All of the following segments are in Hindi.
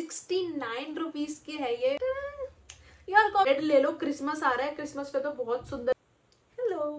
69 रुपीज के है ये यार। रेड ले लो, क्रिसमस आ रहा है, क्रिसमस पे तो बहुत सुंदर। हेलो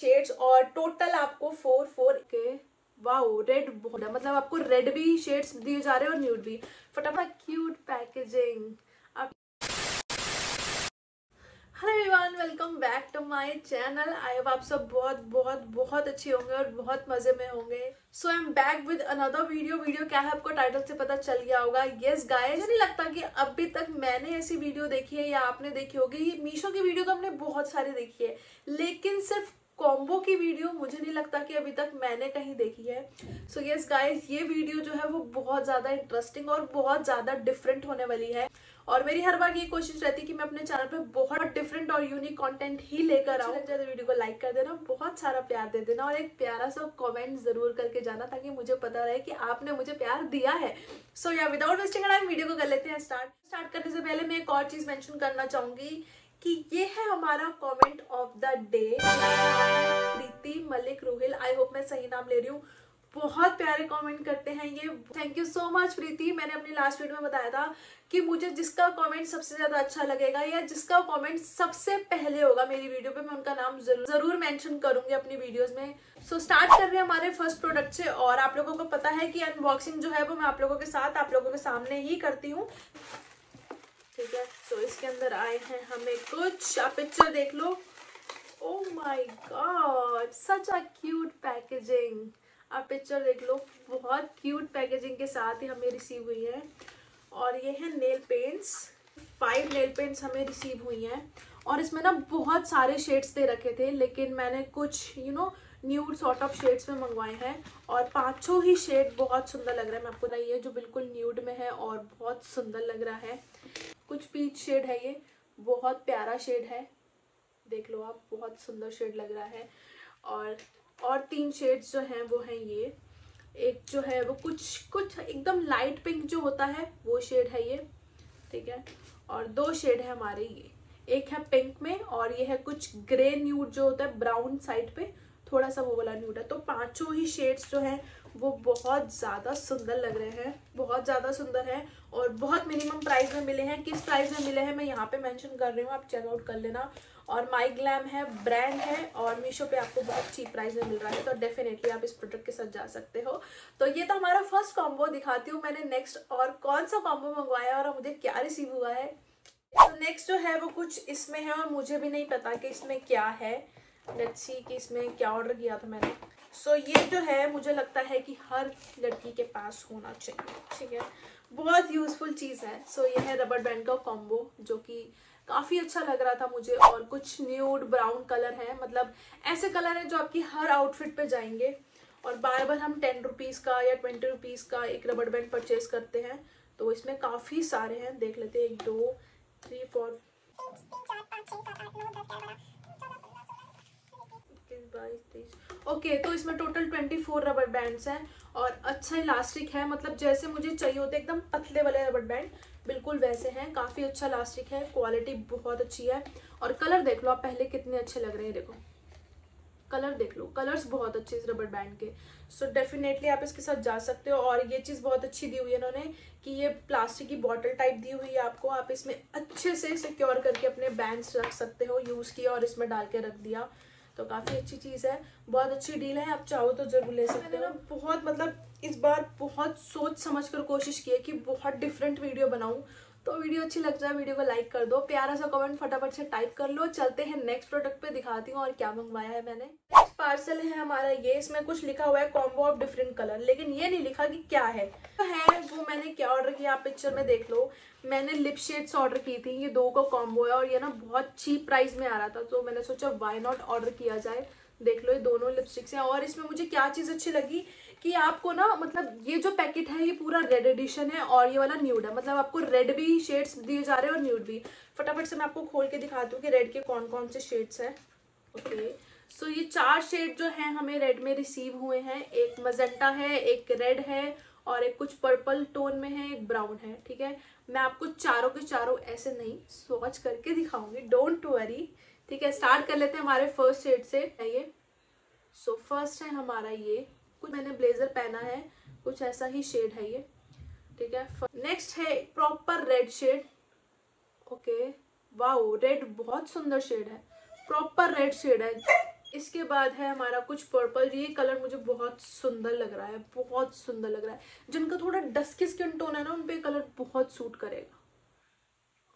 शेड्स और टोटल आपको 4 के। वाओ रेड बहुत, मतलब आपको रेड भी शेड्स दिए जा रहे हैं और न्यूड भी। फटाफट cute packaging. Hello everyone, welcome back to my channel. I hope आप सब बहुत बहुत बहुत अच्छे होंगे और बहुत मजे में होंगे। So I am back with another video. क्या है आपको टाइटल से पता चल गया होगा। येस गाइस, मुझे नहीं लगता कि अभी तक मैंने ऐसी वीडियो देखी है या आपने देखी होगी। ये मीशो की वीडियो तो हमने बहुत सारी देखी है, लेकिन सिर्फ कॉम्बो की वीडियो मुझे नहीं लगता कि अभी तक मैंने कहीं देखी है। सो येस गाइस, ये वीडियो जो है वो बहुत ज़्यादा इंटरेस्टिंग और बहुत ज़्यादा डिफरेंट होने वाली है। और मेरी हर बार ये कोशिश रहती है कि मैं अपने चैनल पे बहुत डिफरेंट और यूनिक कंटेंट ही लेकर आऊँ। ज़्यादा वीडियो को लाइक कर देना, बहुत सारा प्यार दे देना और एक प्यारा सा कमेंट जरूर करके जाना ताकि मुझे पता रहे कि आपने मुझे प्यार दिया है। सो या विदाउट वेस्टिंग टाइम वीडियो को कर लेते हैं स्टार्ट करने से पहले मैं एक और चीज़ मेंशन करना चाहूँगी कि ये है हमारा comment of the day. Preeti Malik Rohil, I hope मैं सही नाम ले रही हूँ, बहुत प्यारे कमेंट करते हैं ये। Thank you so much Preeti. मैंने अपनी लास्ट वीडियो में बताया था कि मुझे जिसका कमेंट सबसे ज़्यादा अच्छा लगेगा या जिसका कमेंट सबसे पहले होगा मेरी वीडियो पे, मैं उनका नाम ज़रूर मेंशन करूँगी अपनी वीडियोस में। सो स्टार्ट कर रहे हैं हमारे फर्स्ट प्रोडक्ट से। और आप लोगों को पता है कि अनबॉक्सिंग जो है वो मैं आप लोगों के साथ, आप लोगों के सामने ही करती हूँ, ठीक है। सो इसके अंदर आए हैं हमें कुछ, आप पिक्चर देख लो। Oh my god, such a cute packaging. आप पिक्चर देख लो, बहुत क्यूट पैकेजिंग के साथ ही हमें रिसीव हुई है। और ये है नेल पेंट्स, 5 नेल पेंट्स हमें रिसीव हुई हैं। और इसमें ना बहुत सारे शेड्स दे रखे थे, लेकिन मैंने कुछ न्यूड सॉर्ट ऑफ शेड्स में मंगवाए हैं। और 5 ही शेड बहुत सुंदर लग रहा है। मैं आपको बताइए, जो बिल्कुल न्यूड में है और बहुत सुंदर लग रहा है। कुछ पीच शेड है, ये बहुत प्यारा शेड है, देख लो आप, बहुत सुंदर शेड लग रहा है। और 3 शेड्स जो हैं वो हैं ये, एक जो है वो कुछ एकदम लाइट पिंक जो होता है वो शेड है ये, ठीक है। और 2 शेड है हमारे, ये एक है पिंक में और ये है कुछ ग्रे न्यूड जो होता है ब्राउन साइड पे थोड़ा सा, वो वाला न्यूड है। तो 5 ही शेड्स जो हैं वो बहुत ज़्यादा सुंदर लग रहे हैं, बहुत ज़्यादा सुंदर हैं और बहुत मिनिमम प्राइस में मिले हैं। किस प्राइस में मिले हैं मैं यहाँ पे मेंशन कर रही हूँ, आप चेकआउट कर लेना। और MyGlamm है ब्रांड है और मीशो पे आपको बहुत चीप प्राइस में मिल रहा है, तो डेफिनेटली आप इस प्रोडक्ट के साथ जा सकते हो। तो ये तो हमारा फर्स्ट कॉम्बो। दिखाती हूँ मैंने नेक्स्ट और कौन सा कॉम्बो मंगवाया और मुझे क्या रिसीव हुआ है। तो नेक्स्ट जो है वो कुछ इसमें है और मुझे भी नहीं पता कि इसमें क्या है। लेट्स सी कि इसमें क्या ऑर्डर किया था मैंने। सो ये जो है मुझे लगता है कि हर लड़की के पास होना चाहिए, ठीक है, बहुत यूज़फुल चीज़ है। सो ये है रबर बैंड का कॉम्बो जो कि काफ़ी अच्छा लग रहा था मुझे। और कुछ न्यूड ब्राउन कलर है, मतलब ऐसे कलर हैं जो आपकी हर आउटफिट पे जाएंगे। और बार बार हम 10 रुपीज़ का या 20 रुपीज़ का एक रबर बैंड परचेज करते हैं, तो इसमें काफ़ी सारे हैं, देख लेते हैं। 1 2 3 4 ओके, तो इसमें टोटल 24 रबर बैंड्स हैं। और अच्छा इलास्टिक है, मतलब जैसे मुझे चाहिए होते एकदम पतले वाले रबर बैंड, बिल्कुल वैसे हैं। काफ़ी अच्छा इलास्टिक है, क्वालिटी बहुत अच्छी है। और कलर देख लो आप पहले कितने अच्छे लग रहे हैं, देखो कलर देख लो, कलर्स बहुत अच्छे इस रबर बैंड के। सो डेफिनेटली आप इसके साथ जा सकते हो। और ये चीज़ बहुत अच्छी दी हुई है इन्होंने कि ये प्लास्टिक की बॉटल टाइप दी हुई है आपको, आप इसमें अच्छे से सिक्योर करके अपने बैंड्स रख सकते हो। यूज़ किया और इसमें डाल के रख दिया, तो काफ़ी अच्छी चीज़ है, बहुत अच्छी डील है, आप चाहो तो ज़रूर ले सकते हो। मैंने बहुत, मतलब इस बार बहुत सोच समझ कर कोशिश की है कि बहुत डिफरेंट वीडियो बनाऊं। तो वीडियो अच्छी लग जाए, वीडियो को लाइक कर दो, प्यारा सा कमेंट फटाफट से टाइप कर लो। चलते हैं नेक्स्ट प्रोडक्ट पे, दिखाती हूँ और क्या मंगवाया है मैंने। नेक्स्ट पार्सल है हमारा ये, इसमें कुछ लिखा हुआ है कॉम्बो ऑफ डिफरेंट कलर, लेकिन ये नहीं लिखा कि क्या है। तो है वो मैंने क्या ऑर्डर किया, आप पिक्चर में देख लो। मैंने लिप शेड्स ऑर्डर की थी, ये 2 का कॉम्बो है और ये ना बहुत चीप प्राइस में आ रहा था, तो मैंने सोचा वाई नॉट ऑर्डर किया जाए। देख लो ये दोनों लिपस्टिक्स हैं। और इसमें मुझे क्या चीज़ अच्छी लगी कि आपको ना, मतलब ये जो पैकेट है ये पूरा रेड एडिशन है और ये वाला न्यूड है, मतलब आपको रेड भी शेड्स दिए जा रहे हैं और न्यूड भी। फटाफट से मैं आपको खोल के दिखाती हूँ कि रेड के कौन कौन से शेड्स हैं। ओके, सो ये 4 शेड जो हैं हमें रेड में रिसीव हुए हैं। एक मजेंटा है, एक रेड है और एक कुछ पर्पल टोन में है, एक ब्राउन है, ठीक है। मैं आपको 4 के 4 ऐसे नहीं, सोच करके दिखाऊंगी, डोंट वरी, ठीक है। स्टार्ट कर लेते हैं हमारे फर्स्ट शेड से, ये। सो फर्स्ट है हमारा ये, कुछ मैंने ब्लेजर पहना है, कुछ ऐसा ही शेड है ये। ठीक है। नेक्स्ट है proper red shade. Okay wow, red बहुत सुंदर शेड है, प्रॉपर रेड शेड है। इसके बाद है हमारा कुछ पर्पल। ये कलर मुझे बहुत सुंदर लग रहा है, बहुत सुंदर लग रहा है। जिनका थोड़ा डस्की स्किन टोन है ना, उन पे कलर बहुत सूट करेगा।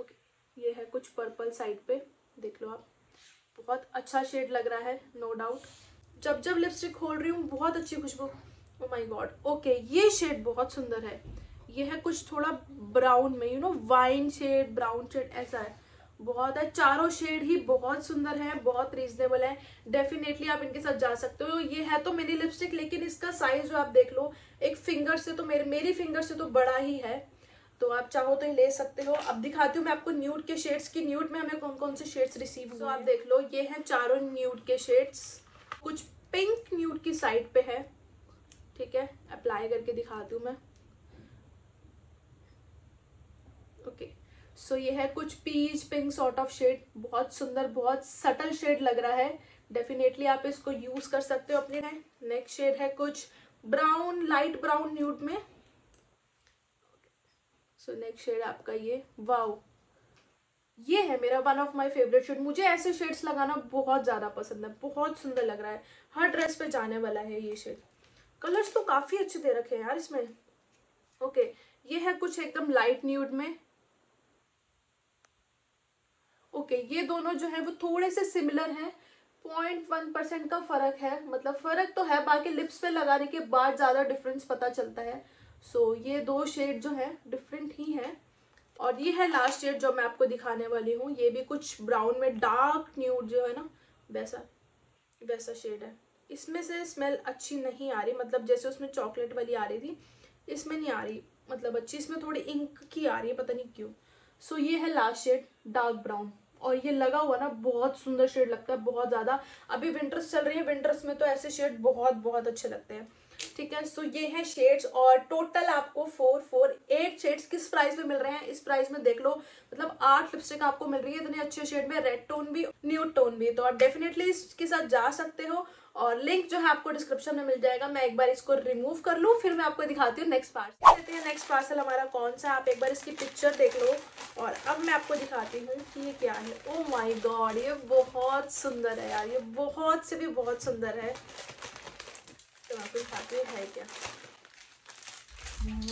ओके ये है कुछ पर्पल साइड पे, देख लो आप, बहुत अच्छा शेड लग रहा है नो डाउट। जब जब लिपस्टिक खोल रही हूँ बहुत अच्छी खुशबू, ओ माय गॉड। ओके ये शेड बहुत सुंदर है। ये है कुछ थोड़ा ब्राउन में, you know wine shade, brown shade ऐसा है, बहुत है। चारों शेड ही बहुत सुंदर है, बहुत रीजनेबल है, डेफिनेटली आप इनके साथ जा सकते हो। ये है तो मेरी लिपस्टिक, लेकिन इसका साइज जो आप देख लो एक फिंगर से तो मेरी फिंगर से तो बड़ा ही है, तो आप चाहो तो ये ले सकते हो। अब दिखाती हूँ मैं आपको न्यूड के शेड्स की, न्यूड में हमें कौन कौन से शेड्स रिसीव हुए। तो आप देख लो ये है चारों न्यूड के शेड्स। कुछ पिंक न्यूड की साइड पे है, ठीक है, अप्लाई करके दिखाती हूँ मैं। ओके सो ये है कुछ peach pink sort of shade, बहुत सुंदर, बहुत सटल शेड लग रहा है, डेफिनेटली आप इसको यूज कर सकते हो अपने। नेक्स्ट शेड है कुछ ब्राउन, लाइट ब्राउन न्यूड में। सो नेक्स्ट शेड आपका ये, वाओ ये है मेरा one of my favourite shade. मुझे ऐसे शेड्स लगाना बहुत ज़्यादा पसंद है, बहुत सुंदर लग रहा है, हर ड्रेस पे जाने वाला है ये शेड। कलर्स तो काफ़ी अच्छे दे रखे हैं यार इसमें। ओके ये है कुछ एकदम लाइट न्यूड में। ओके ये दोनों जो है वो थोड़े से सिमिलर हैं, 0.1% का फ़र्क है, मतलब फ़र्क तो है, बाकी लिप्स पे लगाने के बाद ज़्यादा डिफरेंस पता चलता है। सो ये दो शेड जो है डिफरेंट ही हैं। और ये है लास्ट शेड जो मैं आपको दिखाने वाली हूँ, ये भी कुछ ब्राउन में, डार्क न्यूड जो है ना वैसा शेड है। इसमें से स्मेल अच्छी नहीं आ रही, मतलब जैसे उसमें चॉकलेट वाली आ रही थी, इसमें नहीं आ रही, मतलब अच्छी, इसमें थोड़ी इंक की आ रही है, पता नहीं क्यों। सो ये है लास्ट शेड डार्क ब्राउन, और ये लगा हुआ ना बहुत सुंदर शेड लगता है, बहुत ज़्यादा। अभी विंटर्स चल रही है, विंटर्स में तो ऐसे शेड बहुत बहुत अच्छे लगते हैं, ठीक है। सो ये है शेड्स, और टोटल आपको 4, 4, 8 शेड्स किस प्राइस में मिल रहे हैं। इस प्राइस में देख लो, मतलब 8 लिपस्टिक आपको मिल रही है इतने अच्छे शेड में, रेड टोन भी, न्यूड टोन भी। तो आप डेफिनेटली इसके साथ जा सकते हो, और लिंक जो है आपको डिस्क्रिप्शन में मिल जाएगा। मैं एक बार इसको रिमूव कर लूँ, फिर मैं आपको दिखाती हूँ नेक्स्ट पार्सल। देखते हैं नेक्स्ट पार्सल हमारा कौन सा। आप एक बार इसकी पिक्चर देख लो, और अब मैं आपको दिखाती हूँ कि ये क्या है। ओ माई गॉड, ये बहुत सुंदर है यार, ये बहुत से भी बहुत सुंदर है। तो है क्या,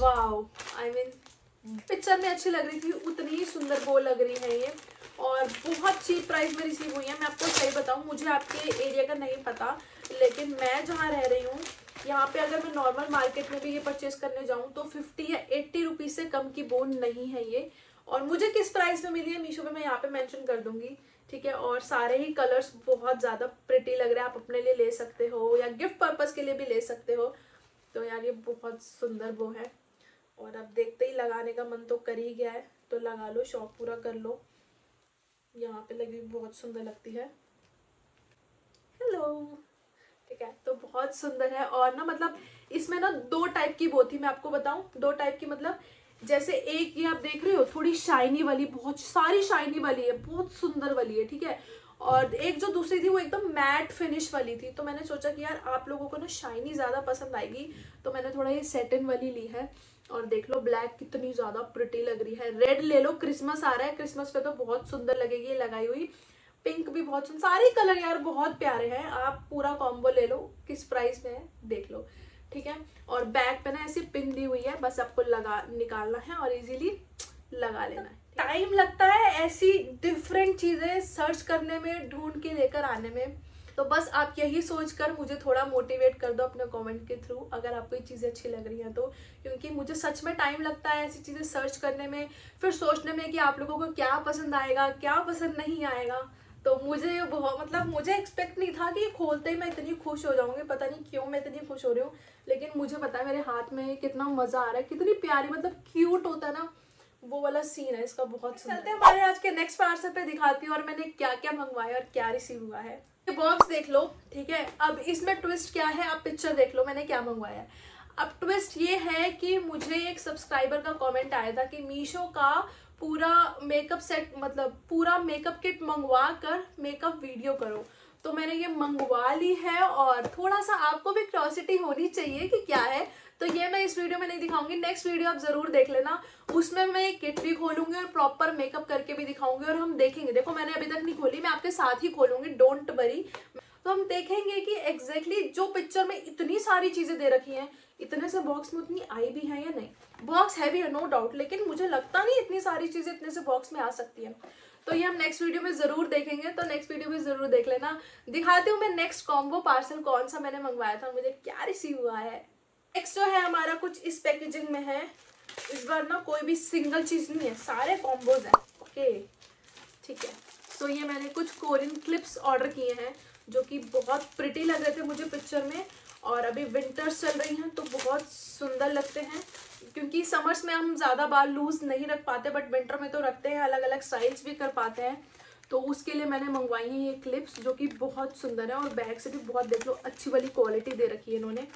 वाओ, आई मीन पिक्चर में अच्छी लग रही थी उतनी ही सुंदर वो लग रही है ये, और बहुत चीप प्राइस में रिसीव हुई है। मैं आपको सही बताऊँ, मुझे आपके एरिया का नहीं पता, लेकिन मैं जहाँ रह रही हूँ यहाँ पे अगर मैं नॉर्मल मार्केट में भी ये परचेज करने जाऊँ तो 50 या 80 रुपीज़ से कम की बोन नहीं है ये। और मुझे किस प्राइस में मिली है मीशो पे मैं यहाँ पे मेंशन कर दूंगी, ठीक है। और सारे ही कलर्स बहुत ज़्यादा प्रिटी लग रहे हैं, आप अपने लिए ले सकते हो या गिफ्ट पर्पस के लिए भी ले सकते हो। तो यार ये बहुत सुंदर वो है, और अब देखते ही लगाने का मन तो कर ही गया है, तो लगा लो, शौक पूरा कर लो। यहाँ पे लगी बहुत सुंदर लगती है, हेलो, ठीक है। तो बहुत सुंदर है, और ना मतलब इसमें ना 2 टाइप की वो थी, मैं आपको बताऊँ 2 टाइप की, मतलब जैसे एक ये आप देख रहे हो थोड़ी शाइनी वाली, बहुत सारी शाइनी वाली है, बहुत सुंदर वाली है, ठीक है। और एक जो दूसरी थी वो एकदम मैट फिनिश वाली थी। तो मैंने सोचा कि यार आप लोगों को ना शाइनी ज़्यादा पसंद आएगी, तो मैंने थोड़ा ये सेटिन वाली ली है। और देख लो ब्लैक कितनी ज़्यादा प्रिटी लग रही है। रेड ले लो, क्रिसमस आ रहा है, क्रिसमस पे तो बहुत सुंदर लगेगी ये लगाई हुई। पिंक भी बहुत सुंदर, सारे कलर यार बहुत प्यारे हैं। आप पूरा कॉम्बो ले लो, किस प्राइस में है देख लो, ठीक है। और बैग पे ना ऐसी पिन दी हुई है, बस आपको लगा निकालना है और इजीली लगा लेना है। टाइम लगता है ऐसी डिफरेंट चीज़ें सर्च करने में, ढूंढ के लेकर आने में। तो बस आप यही सोच कर मुझे थोड़ा मोटिवेट कर दो अपने कमेंट के थ्रू, अगर आपको ये चीज़ें अच्छी लग रही हैं तो, क्योंकि मुझे सच में टाइम लगता है ऐसी चीज़ें सर्च करने में, फिर सोचने में कि आप लोगों को क्या पसंद आएगा, क्या पसंद नहीं आएगा। तो मुझे बहुत, मतलब मुझे एक्सपेक्ट नहीं था कि ये खोलते ही मैं इतनी खुश हो जाऊँगी, पता नहीं क्यों मैं इतनी खुश हो रही हूँ। लेकिन मुझे पता है मेरे हाथ में कितना मज़ा आ रहा है, कितनी प्यारी, मतलब क्यूट होता है ना वो वाला सीन है इसका, बहुत सुंदर। चलते हैं हमारे आज के नेक्स्ट पार्सल पे, दिखाती हूँ और मैंने क्या क्या मंगवाया और क्या रिसीव हुआ है। ये बॉक्स देख लो, ठीक है। अब इसमें ट्विस्ट क्या है, आप पिक्चर देख लो मैंने क्या मंगवाया। अब ट्विस्ट ये है कि मुझे एक सब्सक्राइबर का कमेंट आया था कि मीशो का पूरा मेकअप सेट, मतलब पूरा मेकअप किट मंगवा कर मेकअप वीडियो करो। तो मैंने ये मंगवा ली है, और थोड़ा सा आपको भी क्यूरियोसिटी होनी चाहिए कि क्या है, तो ये मैं इस वीडियो में नहीं दिखाऊंगी, नेक्स्ट वीडियो आप जरूर देख लेना, उसमें मैं किट भी खोलूंगी और प्रॉपर मेकअप करके भी दिखाऊंगी और हम देखेंगे। देखो मैंने अभी तक नहीं खोली, मैं आपके साथ ही खोलूंगी, डोंट वरी। तो हम देखेंगे कि एग्जैक्टली जो पिक्चर में इतनी सारी चीजें दे रखी हैं, इतने से बॉक्स में उतनी आई भी है या नहीं। बॉक्स हैवी है नो डाउट, लेकिन मुझे लगता नहीं इतनी सारी चीजें इतने से बॉक्स में आ सकती है। तो ये हम नेक्स्ट वीडियो में जरूर देखेंगे, तो नेक्स्ट वीडियो भी जरूर देख लेना। दिखाती हूँ मैं नेक्स्ट कॉम्बो पार्सल कौन सा मैंने मंगवाया था, मुझे क्या रिसीव हुआ है। नेक्स्ट जो है हमारा कुछ इस पैकेजिंग में है। इस बार ना कोई भी सिंगल चीज नहीं है, सारे कॉम्बोज हैं। ओके ठीक है। तो ये मैंने कुछ कोरियन क्लिप्स ऑर्डर किए हैं जो कि बहुत प्रिटी लग रहे थे मुझे पिक्चर में, और अभी विंटर्स चल रही हैं तो बहुत सुंदर लगते हैं, क्योंकि समर्स में हम ज़्यादा बाल लूज नहीं रख पाते बट विंटर में तो रखते हैं, अलग अलग स्टाइल्स भी कर पाते हैं। तो उसके लिए मैंने मंगवाई हैं ये क्लिप्स जो कि बहुत सुंदर है, और बैग से भी बहुत देख लो अच्छी वाली क्वालिटी दे रखी है इन्होंने,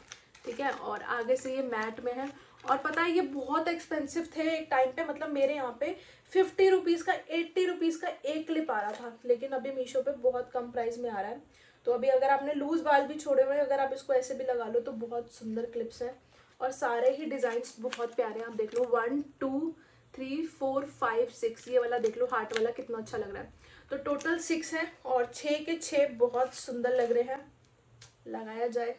ठीक है। और आगे से ये मैट में है, और पता है ये बहुत एक्सपेंसिव थे एक टाइम पे, मतलब मेरे यहाँ पे 50 रुपीज़ का 80 रुपीज़ का एक क्लिप आ रहा था, लेकिन अभी मीशो पे बहुत कम प्राइस में आ रहा है। तो अभी अगर आपने लूज बाल भी छोड़े हुए हैं, अगर आप इसको ऐसे भी लगा लो तो बहुत सुंदर क्लिप्स हैं, और सारे ही डिज़ाइंस बहुत प्यारे हैं। आप देख लो 1 2 3 4 5 6, ये वाला देख लो हार्ट वाला कितना अच्छा लग रहा है। तो टोटल 6 है, और 6 के 6 बहुत सुंदर लग रहे हैं, लगाया जाए।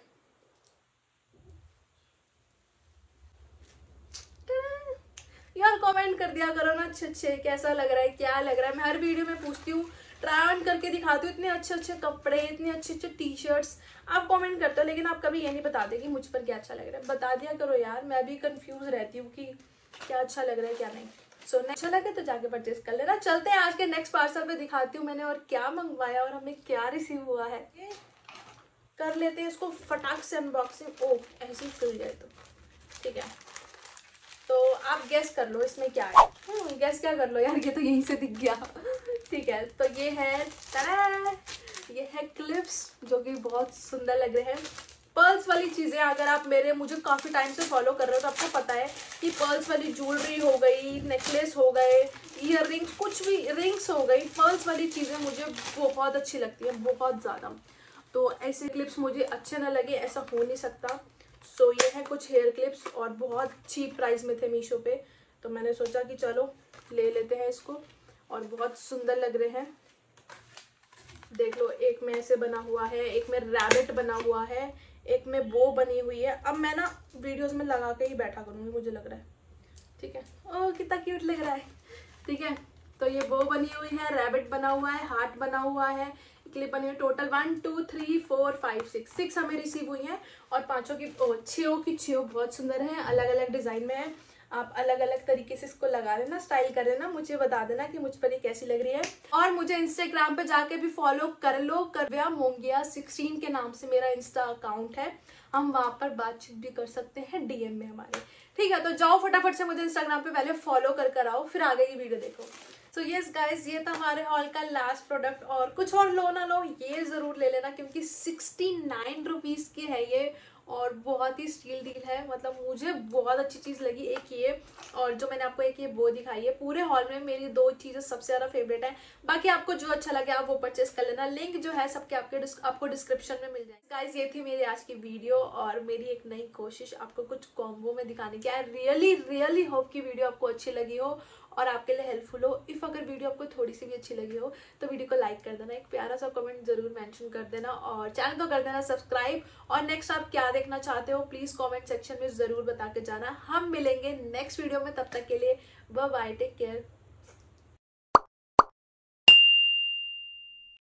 यार कमेंट कर दिया करो ना अच्छे अच्छे, कैसा लग रहा है, क्या लग रहा है। मैं हर वीडियो में पूछती हूँ, ट्राई ऑन करके दिखाती हूँ, इतने अच्छे अच्छे कपड़े, इतने अच्छे अच्छे टी शर्ट्स, आप कमेंट करते हो लेकिन आप कभी ये नहीं बताते कि मुझ पर क्या अच्छा लग रहा है। बता दिया करो यार, मैं भी कंफ्यूज रहती हूँ कि क्या अच्छा लग रहा है क्या नहीं। सो अच्छा लगे तो जाके परचेज कर लेना। चलते हैं आज के नेक्स्ट पार्सल पर, दिखाती हूँ मैंने और क्या मंगवाया और हमें क्या रिसीव हुआ है। कर लेते हैं इसको फटाक से अनबॉक्सिंग। ओ ऐसी खुल जाए तो ठीक है। तो आप गेस कर लो इसमें क्या है। गेस क्या कर लो यार, ये तो यहीं से दिख गया। ठीक है, तो ये है ये है क्लिप्स जो कि बहुत सुंदर लग रहे हैं, पर्ल्स वाली चीज़ें। अगर आप मुझे काफ़ी टाइम से फॉलो कर रहे हो तो आपको पता है कि पर्ल्स वाली ज्वेलरी हो गई, नेकलेस हो गए, ईयर रिंग्स, कुछ भी रिंग्स हो गई, पर्ल्स वाली चीज़ें मुझे बहुत अच्छी लगती है, बहुत ज़्यादा। तो ऐसे क्लिप्स मुझे अच्छे ना लगे ऐसा हो नहीं सकता। सो ये है कुछ हेयर क्लिप्स, और बहुत चीप प्राइस में थे मीशो पे, तो मैंने सोचा कि चलो ले लेते हैं इसको, और बहुत सुंदर लग रहे हैं। देख लो, एक में ऐसे बना हुआ है, एक में रैबिट बना हुआ है, एक में बो बनी हुई है। अब मैं ना वीडियोस में लगा के ही बैठा करूँगी मुझे लग रहा है, ठीक है। ओह कितना क्यूट लग रहा है, ठीक है। तो ये बो बनी हुई है, रैबिट बना हुआ है, हार्ट बना हुआ है, क्लिप बनी हुई। टोटल 1 2 3 4 5 6 हमें रिसीव हुई हैं, और 6 की 6 बहुत सुंदर हैं, अलग अलग डिज़ाइन में है। आप अलग अलग तरीके से इसको लगा लेना, स्टाइल कर लेना, मुझे बता देना कि मुझ पर ये कैसी लग रही है। और मुझे इंस्टाग्राम पे जाके भी फॉलो कर लो, दिव्या मोंगिया 16 के नाम से मेरा इंस्टा अकाउंट है, हम वहाँ पर बातचीत भी कर सकते हैं DM में हमारे, ठीक है। तो जाओ फटाफट से मुझे इंस्टाग्राम पे पहले फॉलो कर आओ, फिर आगे की वीडियो देखो। सो येस गाइज, ये था हमारे हॉल का लास्ट प्रोडक्ट, और कुछ और लो ना लो ये ज़रूर ले लेना, क्योंकि 69 रुपीज़ की है ये, और बहुत ही स्टील डील है। मतलब मुझे बहुत अच्छी चीज़ लगी, एक ये और जो मैंने आपको एक ये वो दिखाई है। पूरे हॉल में मेरी 2 चीज़ें सबसे ज़्यादा फेवरेट है, बाकी आपको जो अच्छा लगे आप वो परचेस कर लेना। लिंक जो है सबके आपको डिस्क्रिप्शन में मिल जाएगा। गाइज ये थी मेरी आज की वीडियो, और मेरी एक नई कोशिश आपको कुछ कॉम्बो में दिखाने की। आई रियली होप कि वीडियो आपको अच्छी लगी हो और आपके लिए हेल्पफुल हो। इफ़ अगर वीडियो आपको थोड़ी सी भी अच्छी लगी हो तो वीडियो को लाइक कर देना, एक प्यारा सा कमेंट जरूर मेंशन कर देना, और चैनल को कर देना सब्सक्राइब। और नेक्स्ट आप क्या देखना चाहते हो प्लीज़ कमेंट सेक्शन में ज़रूर बता के जाना। हम मिलेंगे नेक्स्ट वीडियो में, तब तक के लिए बाय बाय, टेक केयर।